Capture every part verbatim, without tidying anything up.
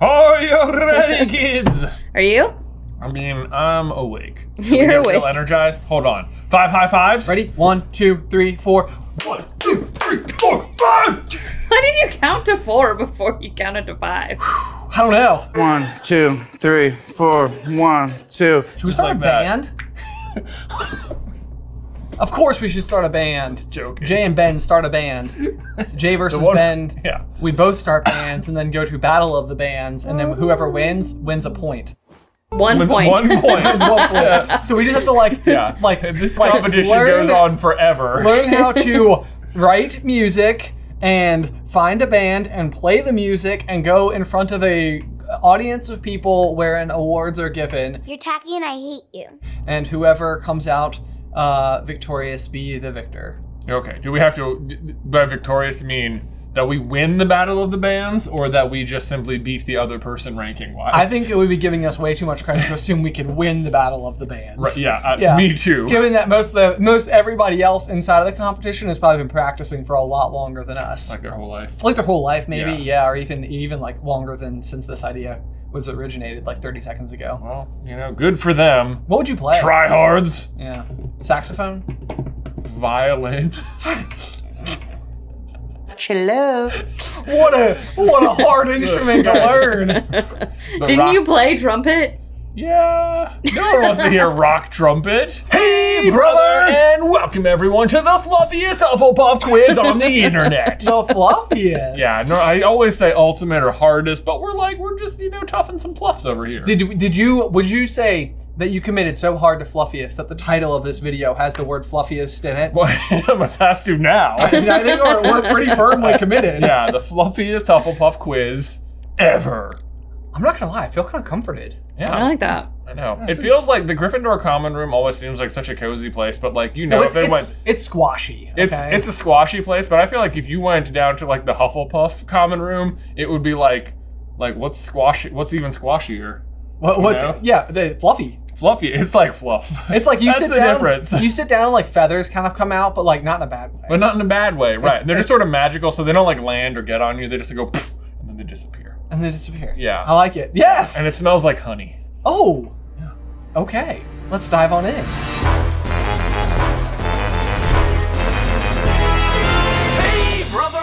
Are you ready, kids? Are you? I mean, I'm awake. You're awake. Still energized. Hold on. Five high fives. Ready? One, two, three, four. One, two, three, four, five. Why did you count to four before you counted to five? I don't know. One, two, three, four. One, two. Should we start like a band? Of course we should start a band. Joking. Jay and Ben start a band. Jay versus one, Ben. Yeah. We both start bands and then go to battle of the bands, and then whoever wins wins a point. One With point. One point. One point. Yeah. So we just have to like, yeah. like this like competition learn, goes on forever. Learn how to write music and find a band and play the music and go in front of a audience of people wherein awards are given. You're tacky and I hate you. And whoever comes out uh, victorious be the victor. Okay. Do we have to by victorious mean that we win the battle of the bands, or that we just simply beat the other person ranking-wise? I think it would be giving us way too much credit to assume we could win the battle of the bands. Right, yeah, uh, yeah, me too. Given that most of the, most everybody else inside of the competition has probably been practicing for a lot longer than us. Like their whole life. Like their whole life, maybe, yeah, yeah or even even like longer than since this idea was originated, like thirty seconds ago. Well, you know, good for them. What would you play? Tryhards. Yeah. Saxophone. Violin. Hello. What a what a hard instrument to learn. Didn't rock. You play trumpet? Yeah. No one wants to hear rock trumpet. Hey, brother, and welcome everyone to the fluffiest Hufflepuff quiz on the internet. The fluffiest. Yeah. No, I always say ultimate or hardest, but we're like we're just you know toughing some fluffs over here. Did did you would you say that you committed so hard to fluffiest that the title of this video has the word fluffiest in it? Well, it almost has to now. I, mean, I think we're, we're pretty firmly committed. Yeah, the fluffiest Hufflepuff quiz ever. I'm not gonna lie, I feel kind of comforted. Yeah, I like that. I know. Yeah, it feels like the Gryffindor common room always seems like such a cozy place, but like, you know, no, it's, if they it's, went- It's squashy, okay? It's, it's a squashy place, but I feel like if you went down to like the Hufflepuff common room, it would be like, like what's squashy, what's even squashier? What, what's, you know? Yeah, the fluffy. Fluffy, it's like fluff. It's like you That's sit the down, difference. You sit down and like feathers kind of come out, but like not in a bad way. But not in a bad way, right. It's, They're it's, just sort of magical, so they don't like land or get on you, they just go pfft, and then they disappear. And they disappear. Yeah. I like it. Yes! And it smells like honey. Oh! Yeah. Okay. Let's dive on in. Hey, brother!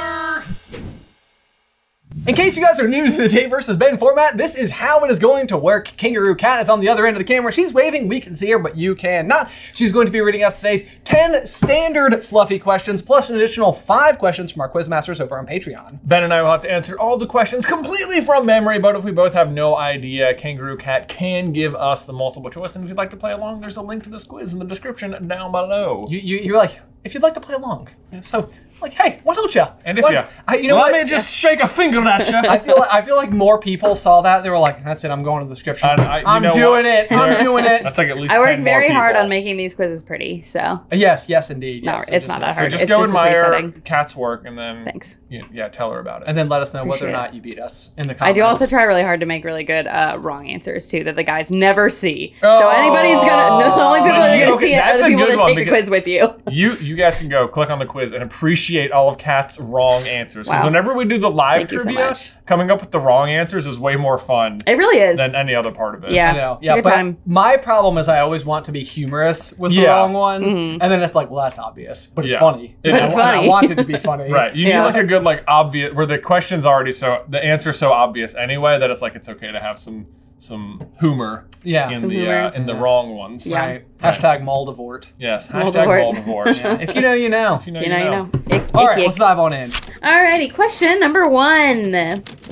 In case you guys are new to the Jay versus Ben format, this is how it is going to work. Kangaroo Cat is on the other end of the camera. She's waving. We can see her, but you cannot. She's going to be reading us today's ten standard fluffy questions, plus an additional five questions from our quizmasters over on Patreon. Ben and I will have to answer all the questions completely from memory, but if we both have no idea, Kangaroo Cat can give us the multiple choice. And if you'd like to play along, there's a link to this quiz in the description down below. You, you, you're like, if you'd like to play along, so. Like, hey, why don't you? And if you, I, you know well, what? Let me just shake a finger at you. I feel, like, I feel like more people saw that. They were like, that's it, I'm going to the description. I, I, I'm doing what? it, I'm doing it. That's like at least I worked very hard on making these quizzes pretty, so. Yes, yes, indeed. Yes. No, so it's just, not that hard. So just it's go just admire Kat's work and then, Thanks. You, yeah, tell her about it. And then let us know Appreciate whether or not you beat us in the comments. I do also try really hard to make really good uh, wrong answers too that the guys never see. Oh. So anybody's gonna, no, the only people that are gonna okay, see it are the people that take the quiz with you. You guys can go click on the quiz and appreciate all of Kat's wrong answers. Because wow. whenever we do the live Thank trivia, so coming up with the wrong answers is way more fun. It really is. Than any other part of it. Yeah, I know. It's yeah, a good but time. My problem is I always want to be humorous with yeah. the wrong ones. Mm-hmm. And then it's like, well, that's obvious, but it's yeah. funny. It but it's funny. I want it to be funny. Right, you yeah. need like a good like obvious, where the question's already so, the answer's so obvious anyway that it's like, it's okay to have some some humor yeah. in some the humor. Uh, in the yeah. wrong ones. Yeah. Right. Right. Hashtag Maldivort. Yes, hashtag Maldivort. Yeah. If you know, you know. If you know, you know. You know. You know. Ick, All ick, right, ick. Let's dive on in. Alrighty, question number one.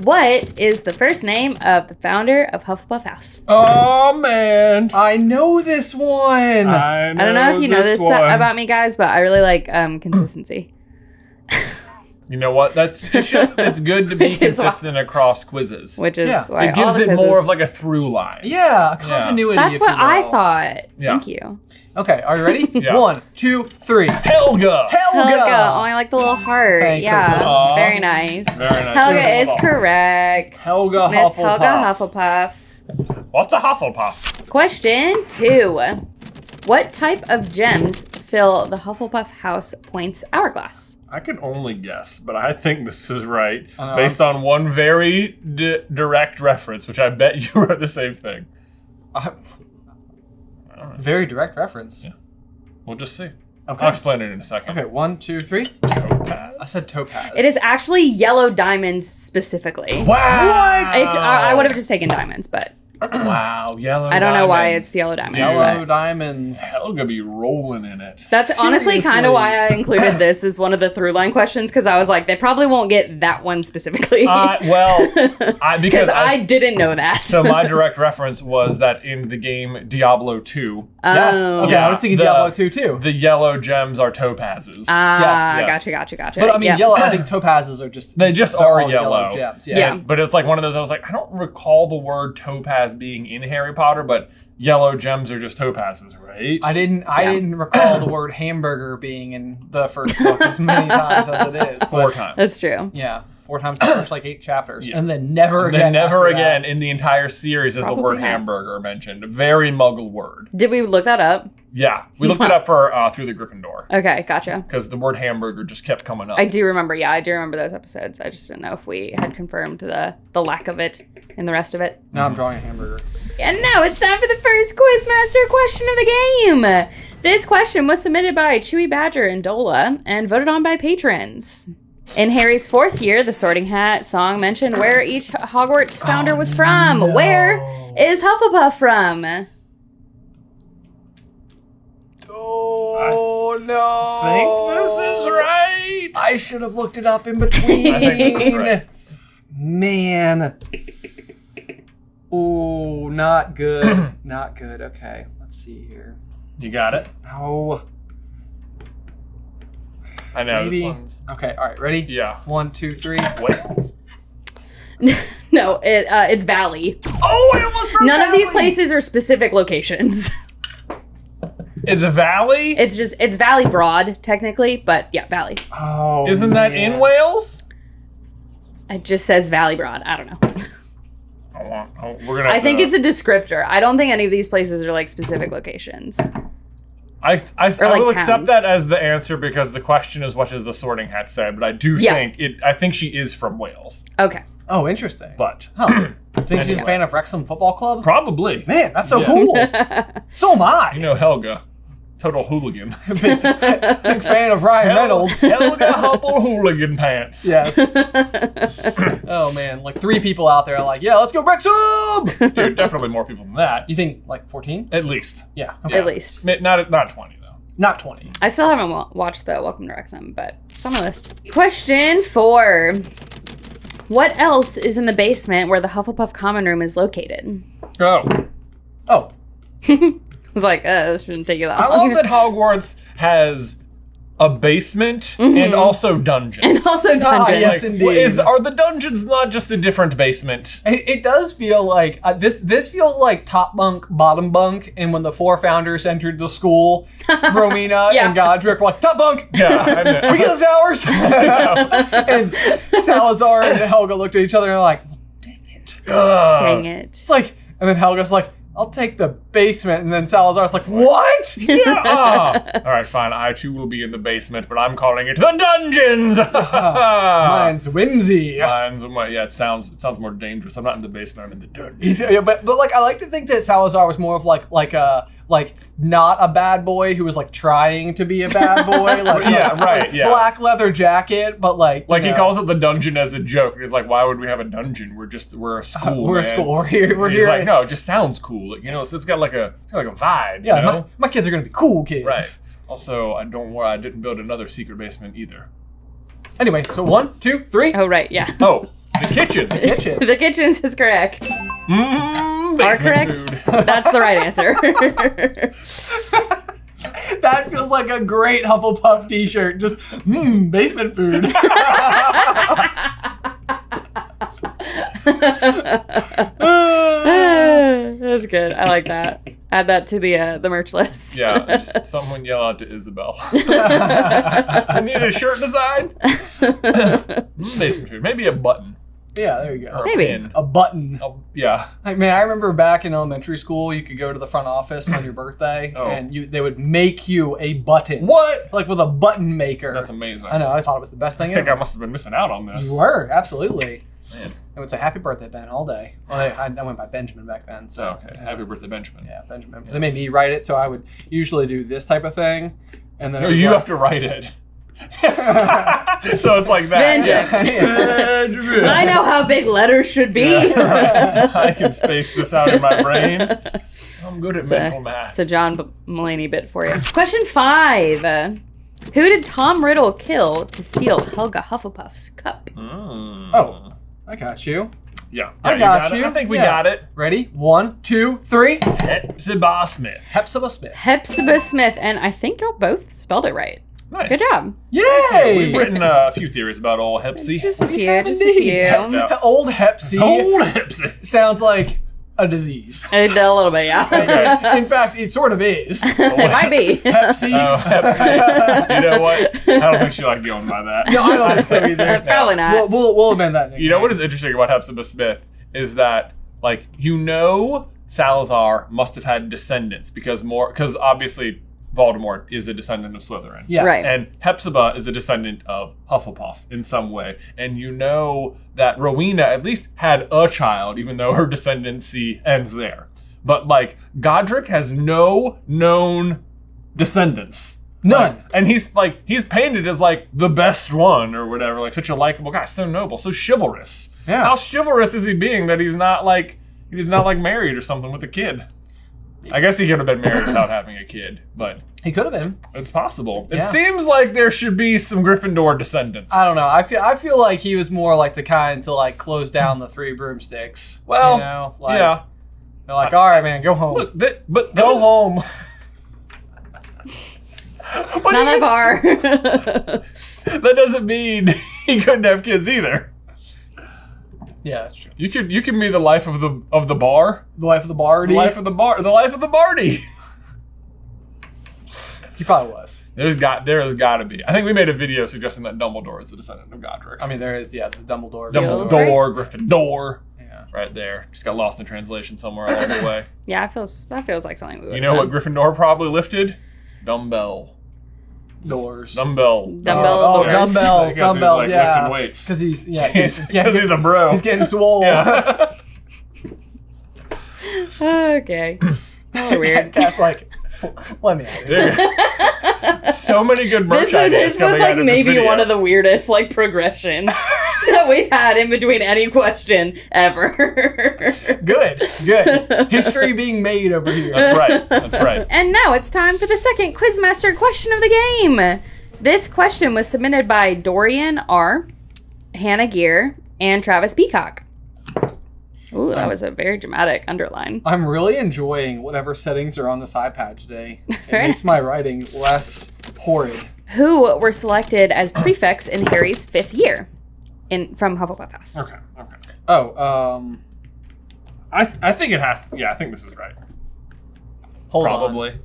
What is the first name of the founder of Hufflepuff House? Oh, man. I know this one. I, know I don't know if you this know this one. about me, guys, but I really like um, consistency. You know what? That's it's just it's good to be consistent why, across quizzes. Which is yeah. why it gives all the quizzes, it more of like a through line. Yeah, a continuity. Yeah. That's if what you will. I thought. Yeah. Thank you. Okay, are you ready? Yeah. One, two, three. Helga. Helga. Helga. Oh, I like the little heart. Thanks, yeah. Aww. Very nice. Very nice. Helga Helga is correct. Helga Hufflepuff. Miss Helga Hufflepuff. What's a Hufflepuff? Question two. What type of gems fill the Hufflepuff House Points Hourglass? I can only guess, but I think this is right, uh, based on one very d direct reference, which I bet you wrote the same thing. Uh, All right. Very direct reference? Yeah. We'll just see. Okay. I'll explain it in a second. Okay, one, two, three. Topaz. I said topaz. It is actually yellow diamonds specifically. Wow! What? It's, uh, I would have just taken diamonds, but... Wow, yellow diamonds. I don't diamonds. know why it's yellow diamonds. Yellow diamonds. Helga be rolling in it. That's Seriously. honestly kind of why I included this as one of the through line questions, because I was like, they probably won't get that one specifically. Uh, well, I, because I, I didn't know that. So my direct reference was that in the game Diablo two. Oh. Yes. Okay, yeah, I was thinking the, Diablo two too. The yellow gems are topazes. Ah, yes. Gotcha, gotcha, gotcha. But I mean, yep. yellow, I think topazes are just. They just are yellow. yellow gems. Yeah. yeah. And, but it's like one of those, I was like, I don't recall the word topaz being in Harry Potter, but yellow gems are just topazes, right? I didn't I yeah. didn't recall the word hamburger being in the first book as many times as it is. Four times. That's true. Yeah. Four times the first like eight chapters. Yeah. And then never and again. Then never again that. in the entire series is Probably the word not. hamburger mentioned. A very muggle word. Did we look that up? Yeah. We looked it up for uh, Through the Gryffindor. Okay, gotcha. Because the word hamburger just kept coming up. I do remember, yeah, I do remember those episodes. I just didn't know if we had confirmed the the lack of it in the rest of it. Now I'm drawing a hamburger. And now it's time for the first Quizmaster question of the game. This question was submitted by Chewy Badger and Dola and voted on by patrons. In Harry's fourth year, the Sorting Hat song mentioned where each Hogwarts founder oh, was from. No. Where is Hufflepuff from? Oh, I no. I think this is right. I should have looked it up in between. I think this is right. Man. Oh, not good. Not good. Okay, let's see here. You got it? Oh. I know Maybe. this one's. Okay, all right, ready? Yeah. One, two, three. What? No, it, uh, it's Valley. Oh, I almost wrote None Valley. of these places are specific locations. It's a valley? It's just, it's Valley Broad, technically, but yeah, Valley. Oh, Isn't that man. in Wales? It just says Valley Broad. I don't know. I, want, I, we're gonna I think to, it's a descriptor. I don't think any of these places are like specific locations. I, I, I like will towns. accept that as the answer because the question is what does the Sorting Hat say, but I do yeah. think, it. I think she is from Wales. Okay. Oh, interesting. But. Huh. Think she's a fan of Wrexham Football Club? Probably. Man, that's so yeah. cool. So am I. You know Helga. Total hooligan. big, big fan of Ryan Hel Reynolds. Helga Huffle hooligan pants. Yes. Oh man, like three people out there are like, yeah, let's go Wrexham! Dude, definitely more people than that. You think like fourteen? At least. Yeah. Okay. At least. Not, not twenty though. Not twenty. I still haven't wa watched the Welcome to Wrexham, but it's on my list. Question four. What else is in the basement where the Hufflepuff common room is located? Oh. Oh. I was like, uh, this shouldn't take you that long. I love that Hogwarts has a basement mm-hmm. and also dungeons. And also dungeons. Ah, yes, like, indeed. Is, are the dungeons not just a different basement? It, it does feel like, uh, this This feels like top bunk, bottom bunk, and when the four founders entered the school, Rowena yeah. and Godric were like, top bunk! Yeah, we get those hours! And Salazar and Helga looked at each other and were like, dang it. Ugh. Dang it. It's like, and then Helga's like, I'll take the basement, and then Salazar's like, what? Yeah. Oh. All right, fine. I too will be in the basement, but I'm calling it the dungeons. uh, mine's whimsy. Mine's yeah. It sounds it sounds more dangerous. I'm not in the basement. I'm in the dungeons. Yeah, but but like I like to think that Salazar was more of like like a like not a bad boy who was like trying to be a bad boy. Like, yeah, like, right. Yeah. Black leather jacket, but like like you know. He calls it the dungeon as a joke. He's like, why would we have a dungeon? We're just we're a school. Uh, we're man. a school. We're here. We're he's here. Like no, it just sounds cool. You know, so it's got like a it's got like a vibe. Yeah, you know? my, my kids are gonna be cool kids. Right. Also, I don't worry, I didn't build another secret basement either. Anyway, so one, two, three. Oh right, yeah. Oh, the kitchens. The kitchens. The kitchens is correct. Mm, are correct. Food. That's the right answer. That feels like a great Hufflepuff T-shirt. Just mmm, basement food. That's good. I like that. Add that to the uh, the merch list. Yeah, just someone yell out to Isabel. I need a shirt design. Basement food. Maybe a button. Yeah, there you go. Or Maybe. A pin. A button. A, yeah. I mean, I remember back in elementary school, you could go to the front office on your birthday, oh. and you they would make you a button. What? Like with a button maker. That's amazing. I know, I thought it was the best thing I ever. I think I must have been missing out on this. You were, absolutely. Man. I would say happy birthday, Ben, all day. Well, I, I went by Benjamin back then. So oh, okay, uh, happy birthday, Benjamin. Yeah, Benjamin. Yeah. They made me write it, so I would usually do this type of thing. And then no, you like, have to write it. So it's like that. Benjamin. Yeah. Yeah. I know how big letters should be. Yeah. I can space this out in my brain. I'm good at it's mental a, math. It's a John Mulaney bit for you. Question five. Uh, who did Tom Riddle kill to steal Helga Hufflepuff's cup? Mm. Oh. I got you. Yeah. I yeah, got, you, got you. I think we yeah. got it. Ready? One, two, three. Hepzibah Smith. Hepzibah Smith. Hepzibah Smith. And I think y'all both spelled it right. Nice. Good job. Yay! Yeah, we've written uh, a few theories about old Hepsi. Just a few, just a few. Hep no. Old Hepsi. Old Hepsi. Sounds like a disease. It, a little bit, yeah. Okay. In fact, it sort of is. It might be. Hepsi. Oh, Hepsi. You know what? I don't think she liked going by that. No, I don't think so either. Probably no. not. We'll, we'll, we'll amend that. Nickname. You know what is interesting about Hepzibah Smith is that, like, you know Salazar must have had descendants because more, because obviously Voldemort is a descendant of Slytherin. Yes. Right. And Hepzibah is a descendant of Hufflepuff in some way. And you know that Rowena at least had a child, even though her descendancy ends there. But like, Godric has no known descendants. None. Like, and he's like, he's painted as like the best one or whatever, like such a likable guy, so noble, so chivalrous. Yeah. How chivalrous is he being that he's not like, he's not like married or something with a kid? I guess he could have been married without having a kid, but he could have been. It's possible. Yeah. It seems like there should be some Gryffindor descendants. I don't know. I feel I feel like he was more like the kind to like close down the three broomsticks. Well, you know, like, yeah. They're like, all right, man, go home. Look, that, but go those... home. It's not that far. That doesn't mean he couldn't have kids either. Yeah, that's true. You could you could be the life of the of the bar, the life of the bardy, the life of the bar, the life of the bardy. He probably was. There's got there has got to be. I think we made a video suggesting that Dumbledore is the descendant of Godric. I mean, there is yeah, the Dumbledore, Dumbledore, Dumbledore right? Gryffindor, yeah, right there. Just got lost in translation somewhere along the way. Yeah, it feels that feels like something. We you know done. What Gryffindor probably lifted? Dumbbell. Doors. Dumbbell. Dumbbells. Oh, dumbbells. Dumbbells, like yeah. Lifting weights. Because he's, yeah. Because he's, yeah, he's a bro. He's getting swole. Yeah. Okay. Oh, weird. That's like, let me out of here. So many good merch ideas coming out of this video. This was like maybe one of the weirdest like progressions that we've had in between any question ever. Good, good. History being made over here. That's right, that's right. And now it's time for the second Quizmaster question of the game. This question was submitted by Dorian R., Hannah Gear, and Travis Peacock. Ooh, that was a very dramatic underline. I'm really enjoying whatever settings are on this iPad today. It makes my writing less horrid. Who were selected as prefects in Harry's fifth year in from Hufflepuff House? Okay, okay. Oh, um... I, I think it has to... Yeah, I think this is right. Hold Probably.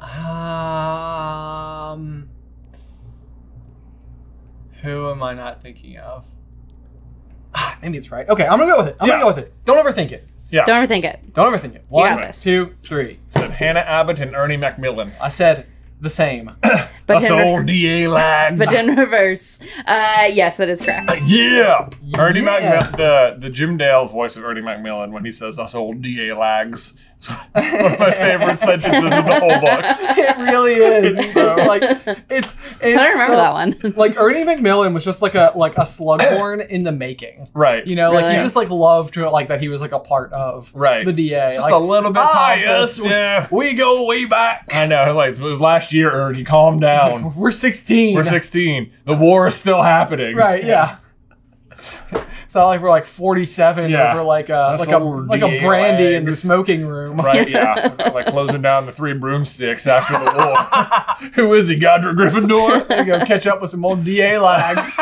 on. um... Who am I not thinking of? Maybe it's right. Okay, I'm gonna go with it. I'm yeah. gonna go with it. Don't overthink it. Yeah. Don't overthink it. Don't overthink it. One, two, three. I said Hannah Abbott and Ernie Macmillan. I said the same. But us old D A lads. But in reverse. Uh, yes, that is correct. Yeah. yeah. Ernie Macmillan, the, the Jim Dale voice of Ernie Macmillan when he says us old D A lags. It's one of my favorite sentences in the whole book. It really is. It's so, like it's, it's I don't remember so, that one. Like Ernie Macmillan was just like a like a Slughorn in the making. Right. You know, really? Like you just like loved to like that he was like a part of right. the D A. Just like, a little bit biased. Ah, yeah. We go way back. I know, like it was last year, Ernie, calm down. We're sixteen. We're sixteen. The war is still happening. Right, yeah. yeah. It's not like we're like forty-seven yeah. over like a like a, like a brandy legs. in the smoking room. Right, yeah. Like closing down the three broomsticks after the war. Who is he, Godric Gryffindor? We go catch up with some old D A lags.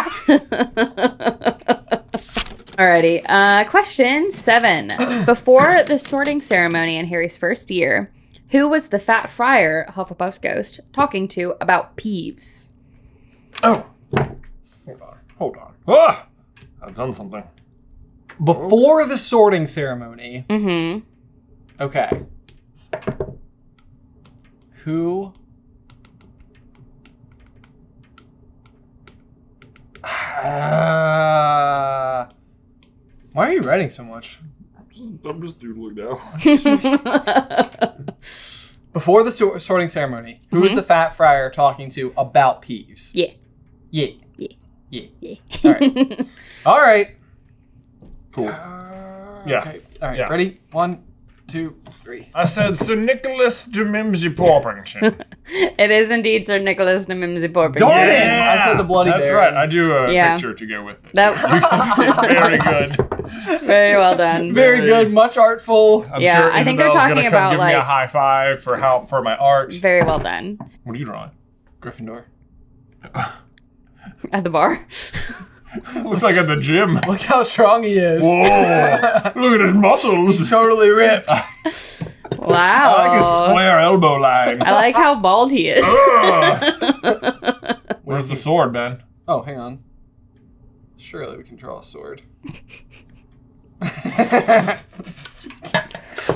Alrighty, uh, question seven. Before the sorting ceremony in Harry's first year, who was the fat friar, Hufflepuff's ghost, talking to about Peeves? Oh, hold on, hold on. Ah! I've done something. Before the sorting ceremony. Mm-hmm. Okay. Who? Uh, why are you writing so much? I'm just doodling now. Before the so sorting ceremony, who was mm-hmm. the fat friar talking to about Peeves? Yeah. Yeah. Yeah. Yeah. Yeah. All right. All right. Cool. Uh, yeah. Okay. All right. Yeah. Ready? One, two, three. I said Sir Nicholas de Mimsy-Porpington. It is indeed Sir Nicholas de Mimsy-Porpington. Darn it! Yeah. I said the bloody That's bear. Right. I do a yeah. picture to go with it. That very good. Very well done. Very, very good. Much artful. I'm yeah, sure I think they're talking gonna about come give like me a high five for how for my art. Very well done. What are you drawing? Gryffindor. At the bar. Looks like at the gym. Look how strong he is. Whoa. Look at his muscles. He's totally ripped. Wow. I like his square elbow line. I like how bald he is. Where's the sword, Ben? Oh, hang on. Surely we can draw a sword.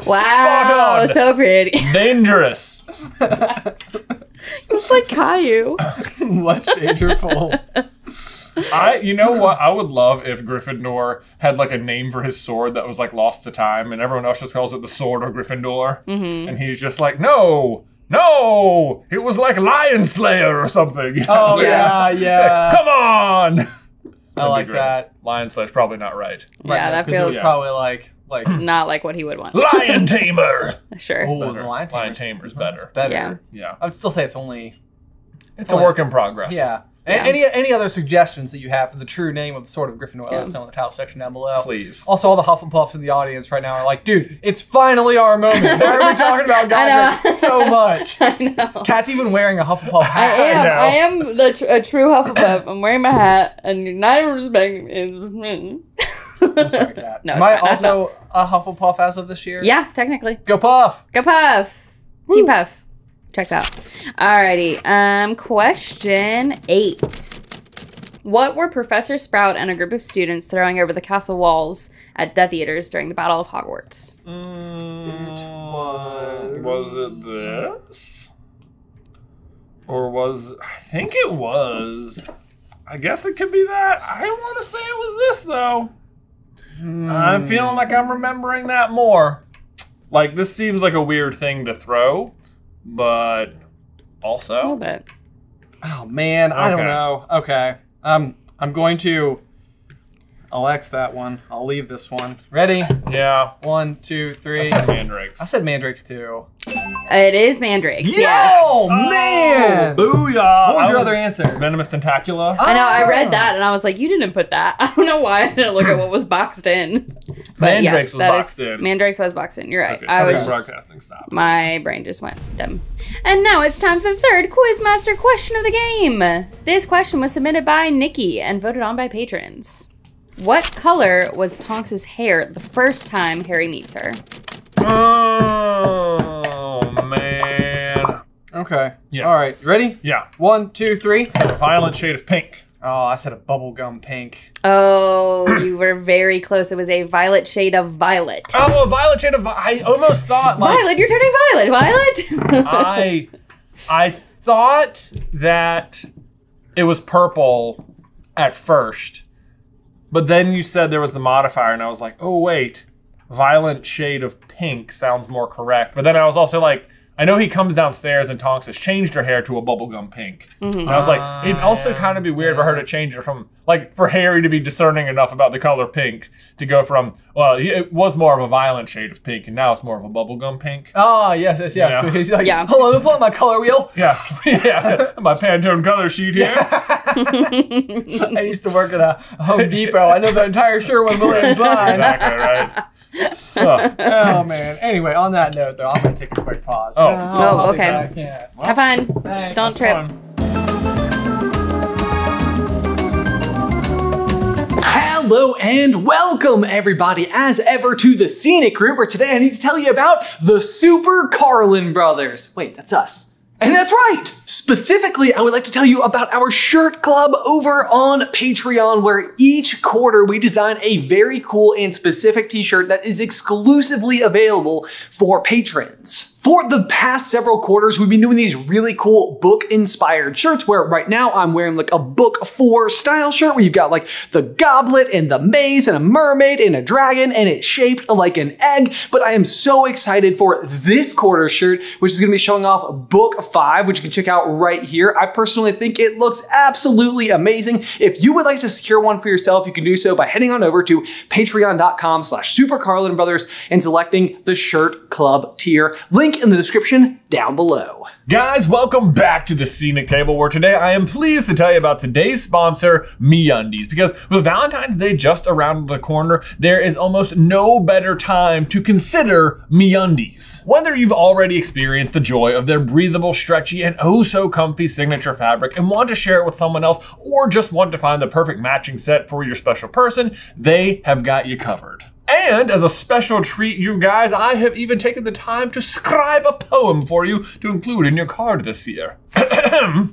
Wow. So pretty. Dangerous. It's like Caillou. Much dangerful. I, you know what? I would love if Gryffindor had like a name for his sword that was like lost to time, and everyone else just calls it the Sword of Gryffindor, mm-hmm. and he's just like, no, no, it was like Lion Slayer or something. Oh yeah, yeah. yeah. Come on. I like that. Lion Slayer's probably not right. Yeah, right that feels it was yeah. probably like like not like what he would want. Lion Tamer. Sure. Oh, Lion Tamer. Lion Tamer's better. It's better. Yeah. yeah. I would still say it's only. It's, it's a only, work in progress. Yeah. Yeah. Any any other suggestions that you have for the true name of the Sword of Gryffindor? Let us know in the title section down below. Please. Also, all the Hufflepuffs in the audience right now are like, dude, it's finally our moment. Why are we talking about Godric so much? I know. Cat's even wearing a Hufflepuff hat. I am. I, I am the tr a true Hufflepuff. I'm wearing my hat, and you're not even respecting me. I'm sorry, Cat. No, am I also no. a Hufflepuff as of this year? Yeah, technically. Go Puff. Go Puff. Woo. Team Puff. Check that out. Alrighty. Um, question eight. What were Professor Sprout and a group of students throwing over the castle walls at Death Eaters during the Battle of Hogwarts? Mm, it was... Was it this? Or was... I think it was. I guess it could be that. I don't want to say it was this, though. Mm. I'm feeling like I'm remembering that more. Like, this seems like a weird thing to throw. But also, a little bit. Oh man, okay. I don't know. Okay, um, I'm going to. I'll X that one. I'll leave this one. Ready? Yeah. One, two, three. I said mandrakes. I said mandrakes too. It is mandrakes. Yes. yes. Oh man! Booyah! What was I your was other answer? Venomous tentacula. I know. I read that and I was like, you didn't put that. I don't know why I didn't look at what was boxed in. But mandrakes yes, was boxed is, in. Mandrakes was boxed in. You're right. Okay, I was broadcasting. Stop. My brain just went dumb. And now it's time for the third Quizmaster question of the game. This question was submitted by Nikki and voted on by patrons. What color was Tonks' hair the first time Harry meets her? Oh man. Okay. Yeah. All right. Ready? Yeah. One, two, three. It's a violent shade of pink. Oh, I said a bubblegum pink. Oh, you were very close. It was a violet shade of violet. Oh, a violet shade of vi I almost thought like Violet, you're turning violet, Violet! I I thought that it was purple at first. But then you said there was the modifier, and I was like, oh wait, violent shade of pink sounds more correct. But then I was also like, I know he comes downstairs and Tonks has changed her hair to a bubblegum pink. Mm-hmm. And I was like, it'd also kind of be weird for her to change her from, like for Harry to be discerning enough about the color pink to go from, well, it was more of a violent shade of pink and now it's more of a bubblegum pink. Oh, yes, yes, yes. Yeah. He's like, yeah. hello, pull out my color wheel. Yeah, yeah, my Pantone color sheet here. I used to work at a Home Depot. I know the entire Sherwin-Williams line. Exactly, right. Oh. Oh, man. Anyway, on that note, though, I'm going to take a quick pause. Oh, oh, oh okay. Yeah. Well, have fun. Thanks. Don't trip. Hello and welcome, everybody, as ever, to The Scenic Route, where today I need to tell you about the Super Carlin Brothers. Wait, that's us. And that's right! Specifically, I would like to tell you about our shirt club over on Patreon, where each quarter we design a very cool and specific t-shirt that is exclusively available for patrons. For the past several quarters, we've been doing these really cool book-inspired shirts where right now I'm wearing like a book four style shirt where you've got like the goblet and the maze and a mermaid and a dragon and it's shaped like an egg. But I am so excited for this quarter's shirt, which is going to be showing off book five, which you can check out right here. I personally think it looks absolutely amazing. If you would like to secure one for yourself, you can do so by heading on over to patreon.com slash supercarlinbrothers and selecting the shirt club tier. Link in the description down below. Guys, welcome back to the Scenic Table, where today I am pleased to tell you about today's sponsor, MeUndies, because with Valentine's Day just around the corner, there is almost no better time to consider MeUndies. Whether you've already experienced the joy of their breathable, stretchy, and oh so comfy signature fabric and want to share it with someone else, or just want to find the perfect matching set for your special person, they have got you covered. And as a special treat, you guys, I have even taken the time to scribe a poem for you to include in your card this year.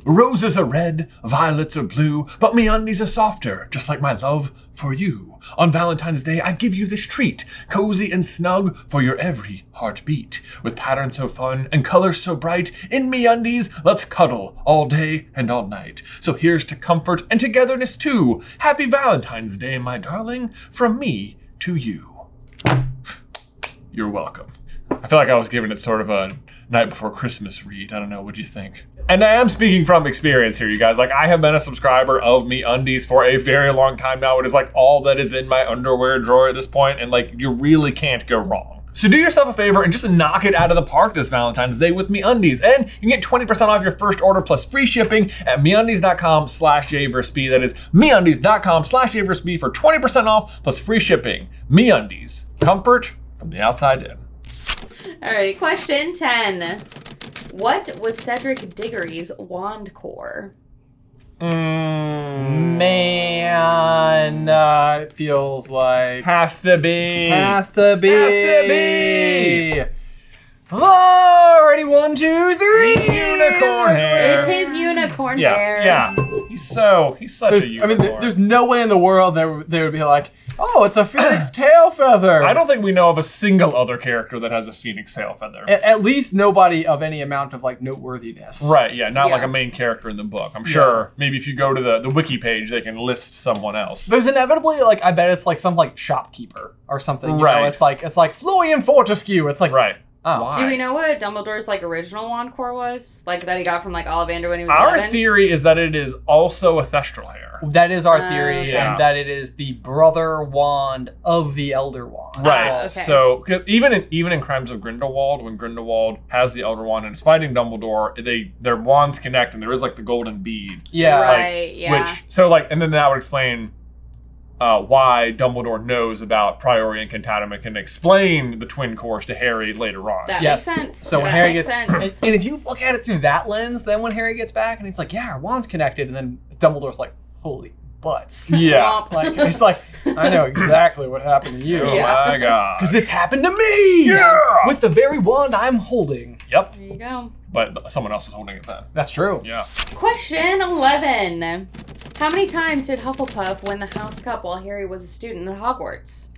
Roses are red, violets are blue, but MeUndies are softer, just like my love for you. On Valentine's Day, I give you this treat, cozy and snug for your every heartbeat. With patterns so fun and colors so bright, in MeUndies, let's cuddle all day and all night. So here's to comfort and togetherness too. Happy Valentine's Day, my darling, from me to you. You're welcome. I feel like I was giving it sort of a Night Before Christmas read. I don't know, what do you think? And I am speaking from experience here, you guys. Like, I have been a subscriber of MeUndies for a very long time now. It is like all that is in my underwear drawer at this point, and like, you really can't go wrong. So do yourself a favor and just knock it out of the park this Valentine's Day with MeUndies. And you can get twenty percent off your first order plus free shipping at MeUndies.com slash JaversB. That is MeUndies.com slash JaversB for twenty percent off plus free shipping. MeUndies, comfort from the outside in. All right, question ten. What was Cedric Diggory's wand core? Mm, man, uh, it feels like has to be, has to be, has to be. Alrighty, one, two, three. Unicorn hair. It is unicorn yeah, hair. Yeah, he's so he's such there's, a unicorn. I mean, there, there's no way in the world there they would be like, oh, it's a phoenix tail feather. I don't think we know of a single other character that has a phoenix tail feather. At, at least nobody of any amount of like noteworthiness. Right, yeah, not yeah. like a main character in the book. I'm sure yeah. maybe if you go to the, the wiki page, they can list someone else. There's inevitably like, I bet it's like some like shopkeeper or something. You right. know, it's like, it's like Florian Fortescue. It's like, right. Oh, why? Do we know what Dumbledore's like original wand core was? Like that he got from like Ollivander when he was Our eleven? Theory is that it is also a thestral hair. That is our uh, theory, okay. and that it is the brother wand of the elder wand. Right, uh, okay. so even in, even in Crimes of Grindelwald, when Grindelwald has the elder wand and is fighting Dumbledore, they their wands connect and there is like the golden bead. Yeah. Right, like, yeah. Which, so like, and then that would explain Uh, why Dumbledore knows about Priori and Incantatum and can explain the twin cores to Harry later on. That yes. makes sense. So that when Harry gets, sense. And if you look at it through that lens, then when Harry gets back and he's like, yeah, our wand's connected, and then Dumbledore's like, holy butts. Yeah. Like, it's like, I know exactly what happened to you. Oh yeah. my God. Because it's happened to me. Yeah. With the very wand I'm holding. Yep. There you go. But someone else was holding it then. That's true. Yeah. Question eleven. How many times did Hufflepuff win the House Cup while Harry was a student at Hogwarts?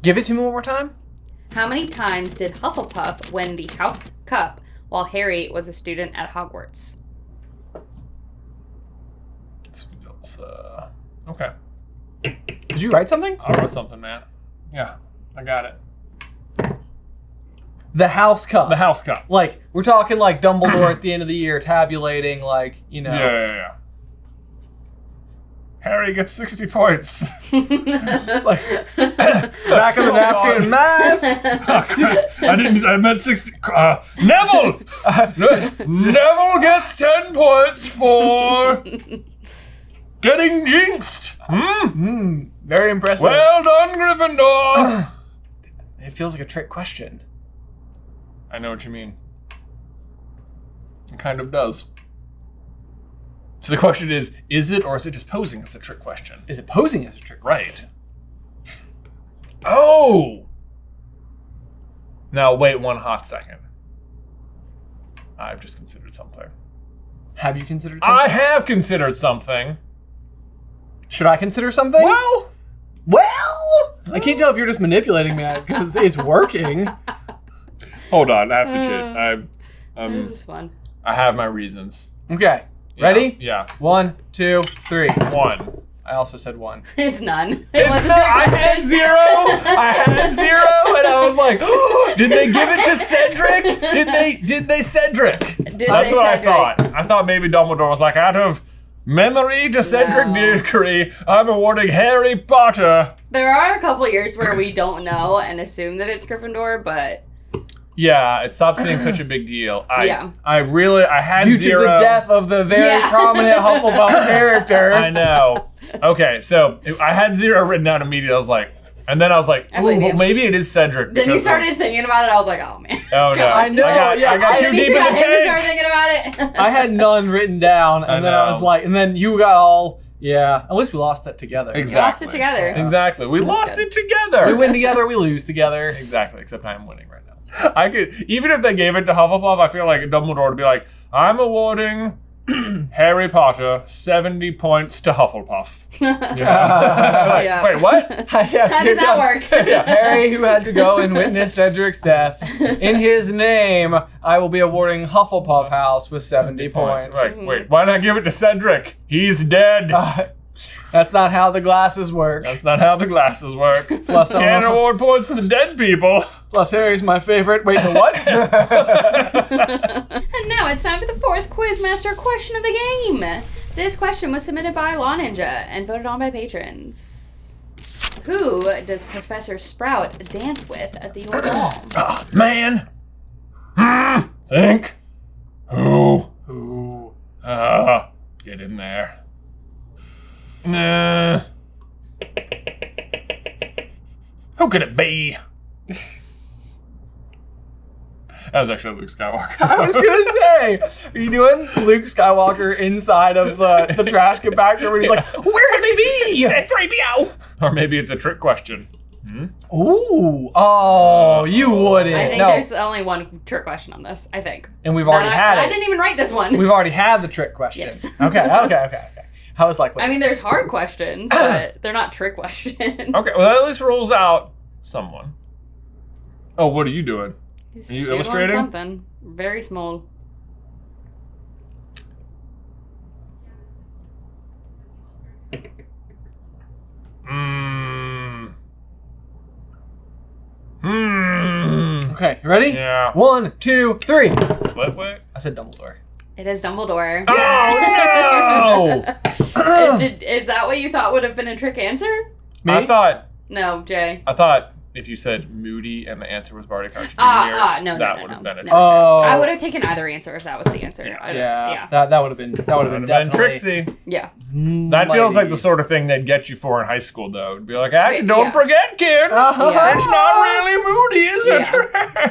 Give it to me one more time. How many times did Hufflepuff win the House Cup while Harry was a student at Hogwarts? This feels, uh, okay. Did you write something? I wrote something, man. Yeah, I got it. The House Cup. The House Cup. Like, we're talking like Dumbledore at the end of the year tabulating, like, you know. Yeah, yeah, yeah. Harry gets sixty points. It's like, back of the napkin, math. Six, I didn't, I meant sixty. Uh, Neville! Uh, Neville gets ten points for getting jinxed. Mm? Mm, very impressive. Well done, Gryffindor. It feels like a trick question. I know what you mean. It kind of does. So the question is, is it or is it just posing as a trick question? Is it posing as a trick question? Right. Oh! Now wait one hot second. I've just considered something. Have you considered something? I have considered something. Should I consider something? Well, well, I can't tell if you're just manipulating me because it's, it's working. Hold on, I have to uh, cheat. I, um, this is fun. I have my reasons. Okay, yeah. Ready? Yeah. One, two, three. One. I also said one. It's none. It it's wasn't not, I had zero. I had zero, and I was like, oh, "Did they give it to Cedric? Did they? Did they Cedric?" Did That's they what Cedric? I thought. I thought maybe Dumbledore was like, "Out of memory to Cedric no. Diggory, I'm awarding Harry Potter." There are a couple years where we don't know and assume that it's Gryffindor, but. Yeah, it stopped being such a big deal. I, yeah. I really, I had Due zero. Due to the death of the very yeah. prominent Hufflepuff character. I know. Okay, so I had zero written down immediately. I was like, and then I was like, oh, well, maybe it is Cedric. Then you started thinking about it. I was like, oh, man. Oh, no. I know. I got, yeah, I got I too deep in the tank. Started thinking about it. I had none written down, and I then I was like, and then you got all, yeah. At least we lost it together. Exactly. We lost it together. Exactly. We That's lost good. it together. We win together, we lose together. Exactly, except I'm winning right now. I could, even if they gave it to Hufflepuff, I feel like Dumbledore would be like, I'm awarding Harry Potter seventy points to Hufflepuff. Yeah. Uh, like, yeah. Wait, what? Yes, How does that work? Yeah. Harry, who had to go and witness Cedric's death, in his name, I will be awarding Hufflepuff House with seventy points. points. Right. Mm-hmm. Wait, why not give it to Cedric? He's dead. Uh, That's not how the glasses work. That's not how the glasses work. Plus, can't award points to dead people. Plus, Harry's my favorite. Wait, the what? And now it's time for the fourth Quizmaster question of the game. This question was submitted by Law Ninja and voted on by patrons. Who does Professor Sprout dance with at the North Wall? Oh, man. Hmm. Think. Who? Who? Uh, get in there. Nah. Who could it be? That was actually Luke Skywalker. I was gonna say, are you doing Luke Skywalker inside of the, the trash compactor where he's yeah. like, where could they be? C three P O! Or maybe it's a trick question. Hmm? Ooh. Oh, you wouldn't. I think no. there's only one trick question on this, I think. And we've already no, had I, it. I didn't even write this one. We've already had the trick question. Yes. Okay, okay, okay, okay. I was like, I mean, there's hard questions, but they're not trick questions. Okay, well, that at least rules out someone. Oh, what are you doing? He's are you illustrating? Something very small. Mmm. Mmm. Okay, you ready? Yeah. One, two, three. What way? I said Dumbledore. It is Dumbledore. Oh, no! Did, is that what you thought would have been a trick answer? Me? I thought... No, Jay. I thought if you said Moody and the answer was Barty Crouch Junior Ah, uh, uh, no, that no, would no, have no. been a trick oh. answer. I would have taken either answer if that was the answer. Yeah, yeah. yeah. That, that would have been that would have been, been tricksy. Yeah. That Mighty. feels like the sort of thing they'd get you for in high school, though. It'd be like, actually, don't yeah. forget, kids. Uh-huh. yeah. It's not really Moody, is it? Yeah.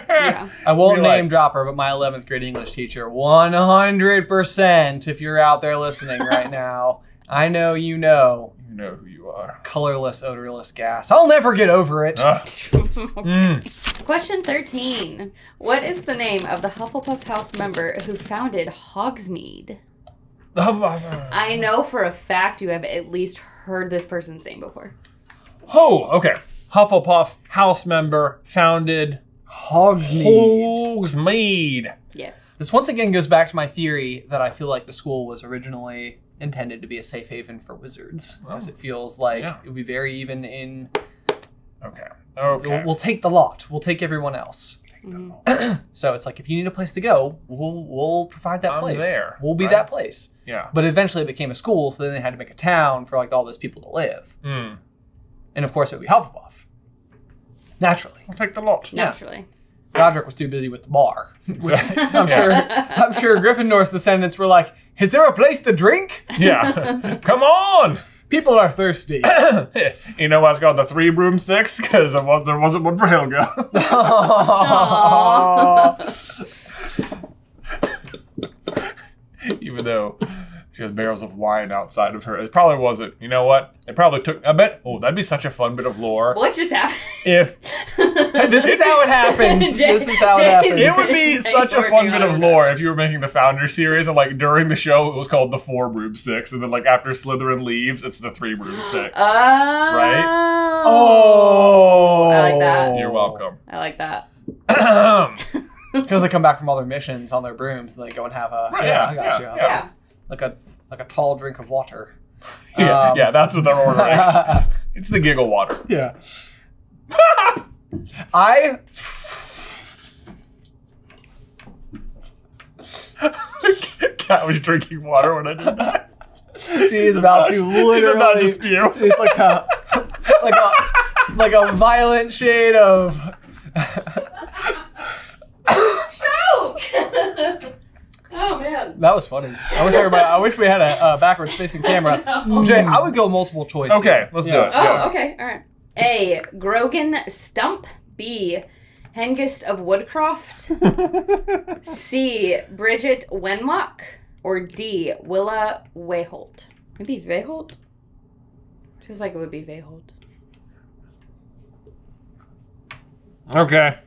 yeah. I won't You're name like, drop her, but my eleventh grade English teacher, one hundred percent, if you're out there listening right now, I know you know. You know who you are. Colorless, odorless gas. I'll never get over it. Uh. okay. mm. Question thirteen. What is the name of the Hufflepuff House member who founded Hogsmeade? The Hufflepuff House. I know for a fact you have at least heard this person's name before. Oh, okay. Hufflepuff House member founded Hogsmeade. Hogsmeade. Yeah. This once again goes back to my theory that I feel like the school was originally intended to be a safe haven for wizards, because oh. it feels like yeah. it would be very even in. Okay. So okay. We'll, we'll take the lot. We'll take everyone else. Take them all. So it's like if you need a place to go, we'll we'll provide that I'm place. There. We'll be right? that place. Yeah. But eventually it became a school, so then they had to make a town for like all those people to live. Mm. And of course it would be Hufflepuff. Naturally. We'll take the lot. Yeah. Naturally. Godric was too busy with the bar. Exactly. I'm sure. Yeah. I'm sure Gryffindor's descendants were like, "Is there a place to drink? Yeah, come on! People are thirsty." You know why it's called the Three Broomsticks? Because there wasn't one for Helga. Aww. Aww. Even though She has barrels of wine outside of her. It probably wasn't. You know what? It probably took, I bet, oh, that'd be such a fun bit of lore. What just happened? If, this is how it happens. Jay, this is how Jay, it happens. It would be such a fun bit of lore if you were making the Founder series and like during the show it was called The Four Broomsticks and then like after Slytherin leaves it's The Three Broomsticks. Oh. Right? Oh. I like that. You're welcome. I like that. Because they come back from all their missions on their brooms and they go and have a, right, yeah, yeah, I got yeah, you. Yeah. yeah. Like a like a tall drink of water. Yeah, um, yeah, that's what they're ordering. It's the giggle water. Yeah. I Cat was drinking water when I did that. She's about, about to literally she's about to spew. She's like a like a like a violent shade of choke. Oh man, that was funny. I wish everybody. I wish we had a uh, backwards facing camera. No. Jay, I would go multiple choice. Okay, here. Let's yeah. do it. Oh, yeah. Okay, all right. A. Grogan Stump. B. Hengist of Woodcroft. C. Bridget Wenlock. Or D. Willa Weyholt. Maybe Weyholt. Feels like it would be Weyholt. Okay.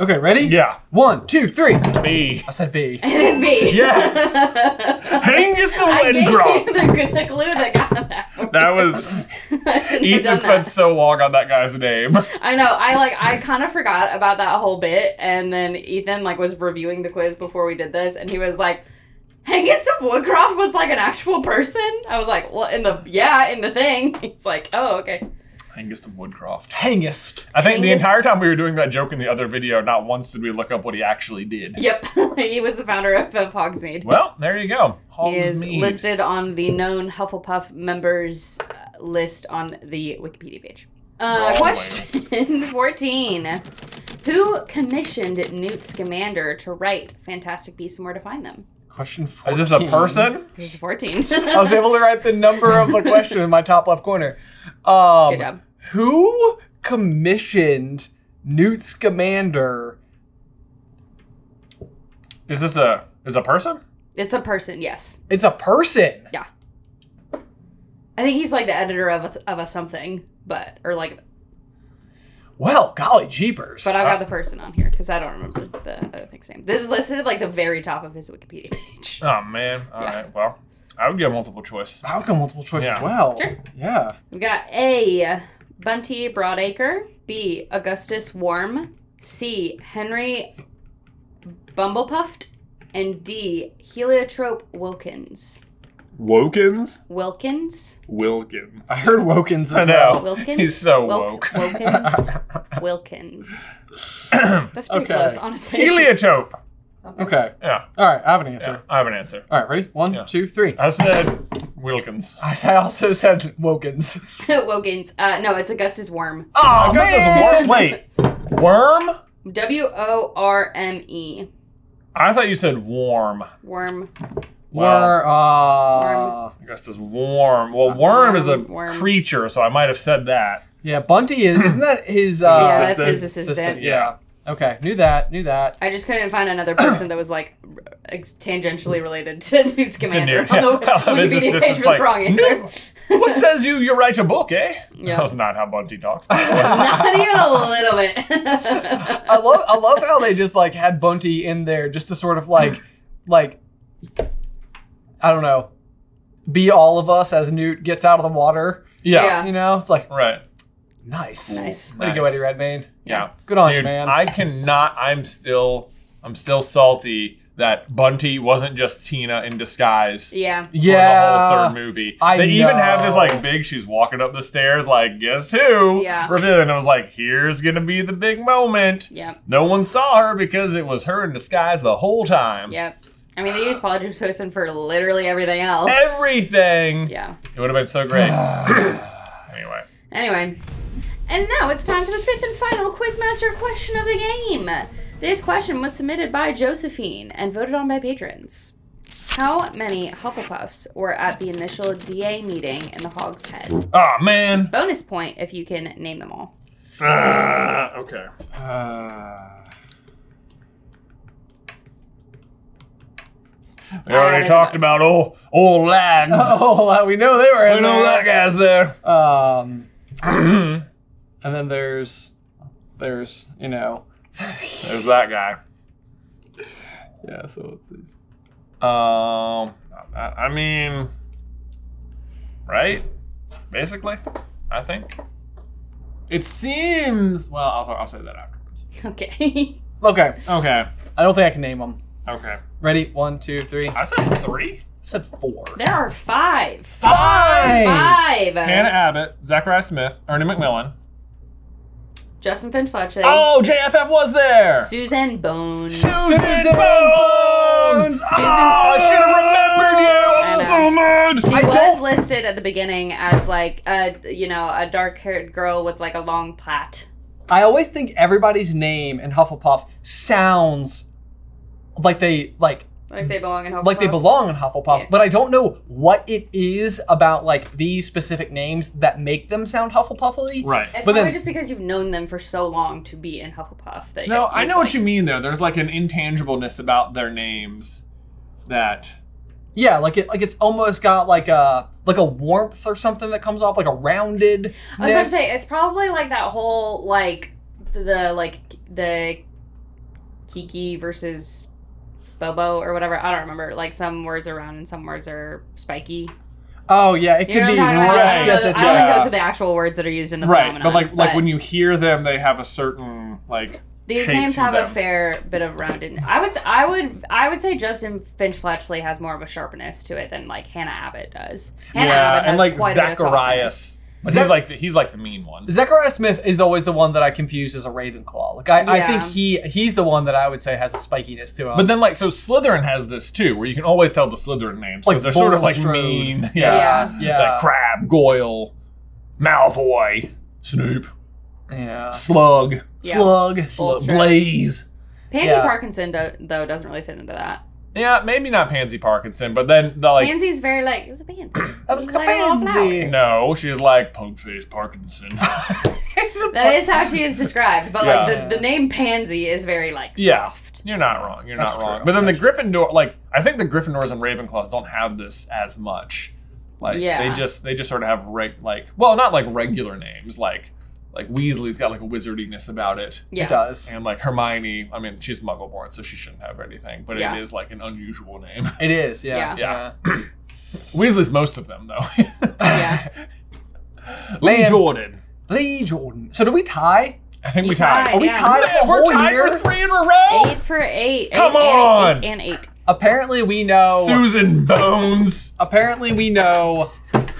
Okay, ready? Yeah. One, two, three. B. I said B. It is B. Yes. Hengist the Wengroff. I gave you the glue that got that. That was. Ethan spent so long on that guy's name. I know. I like. I kind of forgot about that whole bit, and then Ethan like was reviewing the quiz before we did this, and he was like, "Hengist of Woodcroft was like an actual person." I was like, "Well, in the yeah, in the thing." He's like, "Oh, okay." Hengist of Woodcroft. Hengist. I think Hengist. The entire time we were doing that joke in the other video, not once did we look up what he actually did. Yep. He was the founder of, of Hogsmeade. Well, there you go. Hogsmeade. He is listed on the known Hufflepuff members list on the Wikipedia page. Uh, oh, question fourteen. Who commissioned Newt Scamander to write Fantastic Beasts and Where to Find Them? Question fourteen. Is this a person? This is fourteen. I was able to write the number of the question in my top left corner. Um, Good job. Who commissioned Newt Scamander? Is this a is a person? It's a person, yes. It's a person? Yeah. I think he's like the editor of a, of a something, but, or like... Well, golly jeepers. But I got the person on here because I don't remember the other thing's name. This is listed at like the very top of his Wikipedia page. Oh, man. All yeah. right. Well, I would go multiple choice. I would go multiple choice yeah. as well. Sure. Yeah. We got A, Bunty Broadacre. B, Augustus Worme. C, Henry Bumblepuffed. And D, Heliotrope Wilkins. Wilkins? Wilkins. Wilkins. I heard Wilkins as well. I know. Wilkins? He's so woke. Wilkins. Wilkins. That's pretty okay. close, honestly. Heliotrope. Something. Okay. Yeah. All right. I have an answer. Yeah, I have an answer. All right. Ready? One, yeah. two, three. I said Wilkins. I also said Wilkins. Wilkins. Uh, no, it's Augustus Worme. Oh, Augustus Worme. Wait. Worm? W O R M E. I thought you said warm. Worm. Well, uh, worm. I guess it's worm. Well, uh, worm, worm is a worm. creature, so I might have said that. Yeah, Bunty is, isn't that his, uh, yeah, assistant? That's his assistant. assistant? Yeah. Okay, knew that, knew that. I just couldn't find another person that was like tangentially related to Newt Scamander. Yeah. Although yeah. his assistant's for like, the wrong answer. No. What says you? You write a book, eh? Yeah. That's not how Bunty talks. Not even a little bit. I love, I love how they just like had Bunty in there just to sort of like, like. I don't know, be all of us as Newt gets out of the water. Yeah. yeah. You know, it's like, right. nice. Nice. Way nice. to go, Eddie Redmayne. Yeah. Good on Dude, you, man. I cannot, I'm still, I'm still salty that Bunty wasn't just Tina in disguise. Yeah. For yeah. the whole third movie. I they know. even have this like big, she's walking up the stairs like, guess who? Yeah. Revealing. I was like, here's going to be the big moment. Yeah. No one saw her because it was her in disguise the whole time. Yep. I mean, they used Polyjuice for literally everything else. Everything! Yeah. It would have been so great. anyway. Anyway. And now it's time for the fifth and final Quizmaster question of the game. This question was submitted by Josephine and voted on by patrons. How many Hufflepuffs were at the initial D A meeting in the Hog's Head? Aw, oh, man. Bonus point if you can name them all. Uh, okay. Uh... We already talked about old old lads. Oh, we know they were in there. We know that guy's there. Um, and then there's, there's, you know, there's that guy. Yeah. So let's see. Um, I, I mean, right? Basically, I think it seems. Well, I'll I'll say that afterwards. Okay. Okay. Okay. I don't think I can name them. Okay. Ready? One, two, three. I said three. I said four. There are five. Five. Five. Hannah Abbott, Zachariah Smith, Ernie Macmillan, Justin Finch-Fletchley. Oh, J F F was there. Susan Bones. Susan, Susan Bones. Bones. Oh, Susan I should have remembered you. I'm so mad. She I was don't... listed at the beginning as like a you know a dark-haired girl with like a long plait. I always think everybody's name in Hufflepuff sounds like they like like they belong in Hufflepuff. Like they belong in Hufflepuff, yeah. But I don't know what it is about like these specific names that make them sound Hufflepuffly. Right. It's but probably then, just because you've known them for so long to be in Hufflepuff. That no, I know like, what you mean though. There's like an intangibleness about their names that. Yeah, like it, like it's almost got like a like a warmth or something that comes off, like a roundedness. I was gonna say it's probably like that whole like the like the Kiki versus Bobo or whatever. I don't remember. Like some words are round and some words are spiky. Oh yeah, it you could be. Right. Yes, yes, yes. I don't think those are the actual words that are used in the right, phenomenon. But like but like when you hear them, they have a certain like. These names have them. a fair bit of roundedness. I would, I would, I would say Justin Finch-Fletchley has more of a sharpness to it than like Hannah Abbott does. Hannah yeah, Abbott and has like quite Zacharias, but he's like the, he's like the mean one. Zachariah Smith is always the one that I confuse as a Ravenclaw. Like I, yeah. I think he he's the one that I would say has a spikiness to him. But then like so Slytherin has this too, where you can always tell the Slytherin names because like they're sort of like mean. Yeah, yeah. yeah. Like Crab, Goyle, Malfoy, Snoop. Yeah. Slug. Yeah. Slug. Slug. Blaze. Pansy yeah. Parkinson, do, though, doesn't really fit into that. Yeah, maybe not Pansy Parkinson, but then the like. Pansy's very like, it's a pansy. It's a pansy. No, she's like, punk face Parkinson. That is how she is described, but yeah. like the, the name Pansy is very like soft. Yeah. You're not wrong. You're That's not wrong. True. But then That's the true. Gryffindor, like, I think the Gryffindors and Ravenclaws don't have this as much. Like, yeah. they just they just sort of have, reg, like, well, not like regular names, like. Like Weasley's got like a wizardiness about it. Yeah. It does. And like Hermione, I mean, she's Muggle-born, so she shouldn't have anything. But yeah. it is like an unusual name. It is, yeah. Yeah. yeah. yeah. Weasley's most of them, though. yeah. Lee Jordan. Lee Jordan. So do we tie? I think you we tied. tied. Are we yeah. tied? Man, we're tied year? for three in a row. Eight for eight. Come eight, on. Eight, eight and eight. Apparently we know Susan Bones. Apparently we know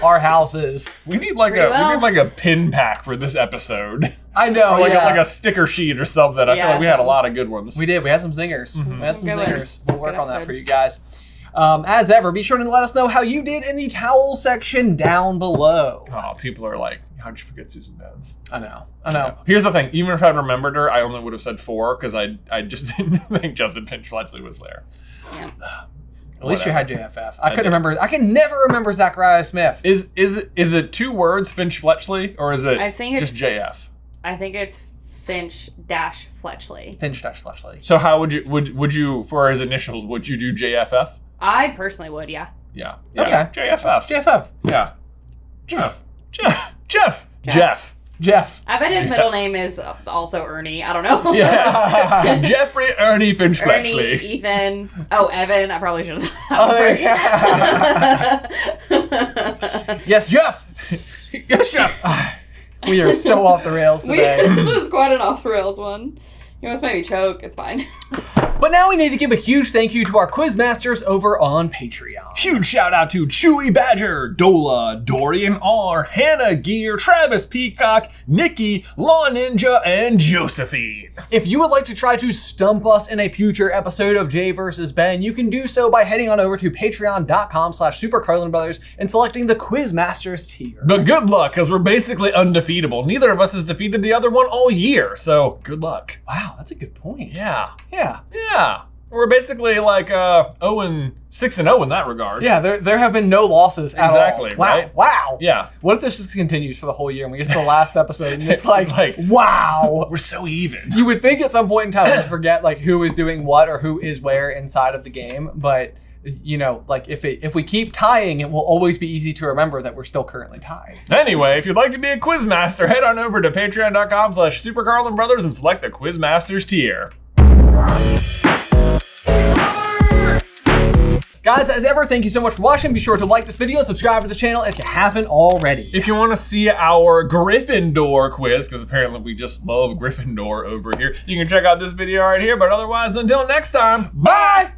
our houses. We need like Pretty a well. we need like a pin pack for this episode. I know, or like yeah. a, like a sticker sheet or something. I yeah, feel like we had a lot of good ones. We did. We had some zingers. Mm-hmm. We had some, some zingers. We'll work on that for you guys. Um, as ever, be sure to let us know how you did in the towel section down below. Oh, people are like, how'd you forget Susan Bones? I know, I know. Here's the thing, even if I'd remembered her, I only would have said four because I I just didn't think Justin Finch-Fletchley was there. Yeah. At least Whatever. you had J F F. I, I couldn't did. remember. I can never remember Zachariah Smith. Is is is it two words, Finch-Fletchley, or is it I think just it's, J F? I think it's Finch dash Fletchley. Finch dash Fletchley. So how would you would would you for his initials would you do J F F? I personally would, yeah. Yeah. yeah. Okay. J F F. J F F. Yeah. Jeff. Jeff. Jeff. Jeff. Jeff. I bet his middle Jeff. name is also Ernie. I don't know. Yeah. Jeffrey Ernie Finch-Fletchley. Ernie, Ethan. Oh, Evan. I probably should have said that oh, first. Yeah. Yes, Jeff. Yes, Jeff. We are so off the rails today. We, this was quite an off the rails one. You almost made me choke. It's fine. But now we need to give a huge thank you to our quizmasters over on Patreon. Huge shout out to Chewy Badger, Dola, Dorian R., Hannah Gear, Travis Peacock, Nikki, Law Ninja, and Josephine. If you would like to try to stump us in a future episode of Jay versus. Ben, you can do so by heading on over to patreon.com slash supercarlinbrothers and selecting the Quizmasters tier. But good luck, because we're basically undefeatable. Neither of us has defeated the other one all year, so good luck. Wow, that's a good point. Yeah. Yeah. Yeah. Yeah, we're basically like uh, oh and six and oh in that regard. Yeah, there, there have been no losses at exactly, all. Exactly, wow, right? Wow. Yeah. What if this just continues for the whole year and we get to the last episode and it's like, it's like wow. We're so even. You would think at some point in time we forget like who is doing what or who is where inside of the game, but you know, like if it, if we keep tying, it will always be easy to remember that we're still currently tied. Anyway, if you'd like to be a quizmaster, head on over to patreon dot com slash supercarlinbrothers and select the Quizmasters tier. Guys, as ever, thank you so much for watching. Be sure to like this video and subscribe to the channel if you haven't already. If you want to see our Gryffindor quiz, because apparently we just love Gryffindor over here, you can check out this video right here. But otherwise, until next time, bye!